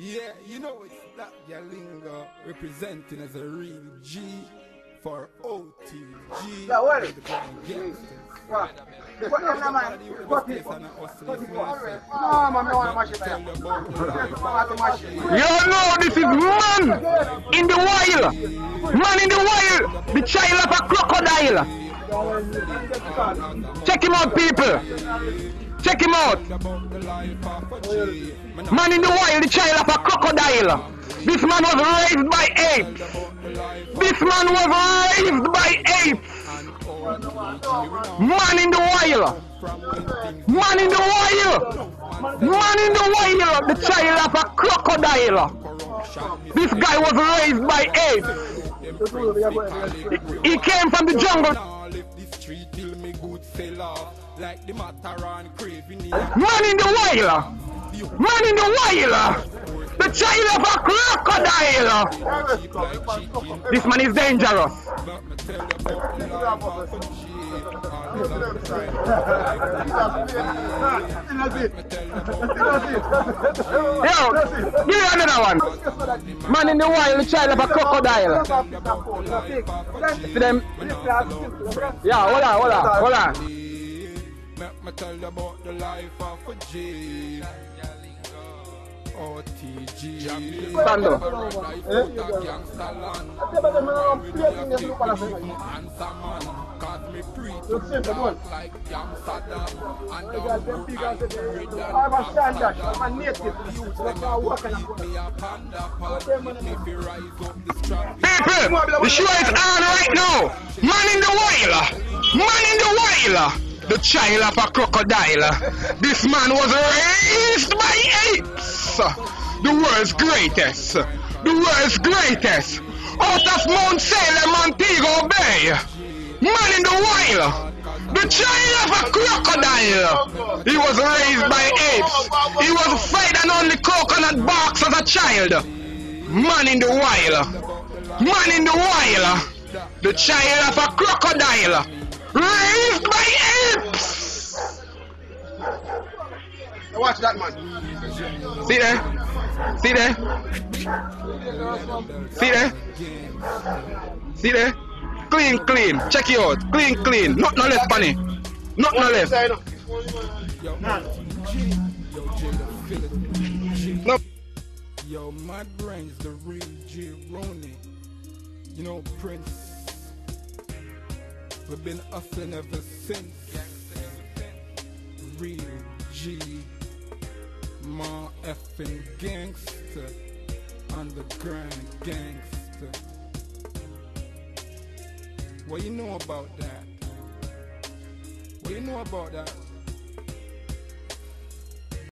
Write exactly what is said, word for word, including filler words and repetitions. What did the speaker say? Yeah, you know it's that Yalinga representing as a real G for O T G. Yeah, well, the what? What is that, man? What is that? What is that? No, man, no, I'm not sure. You know, this is man in the wild. Man in the wild. The child of a crocodile. Check him out, people. Check him out. Man in the wild, the child of a crocodile. This man was raised by apes. This man was raised by apes. Man in the wild. Man in the wild. Man in the wild, the child of a crocodile. This guy was raised by apes. He came from the jungle. Like the Mataran craving. Man in the wild! Man in the wild! The child of a crocodile! This man is dangerous! Yo! Give me another one! Man in the wild, the child of a crocodile! See them? Yeah, hold on, hold on, hold on! Let me tell you about the life of a G. O T G. Stand up. People, the show is on right now. Man in the wild. Man in the wild. The child of a crocodile. This man was raised by apes. The world's greatest. The world's greatest. Out of Mount Salem, Montego Bay. Man in the wild. The child of a crocodile. He was raised by apes. He was fed on only coconut barks as a child. Man in the wild. Man in the wild. The child of a crocodile. Raised by apes! Now watch that man. See there? See there? See there? See there? Clean, clean. Check it out. Clean, clean. Not no left, bunny. Not no left. No. Yo, my brain's the real G Ronnie. You know, Prince. We've been hustling ever since. Real G, my effing gangster, underground gangster. What you know about that? What you know about that?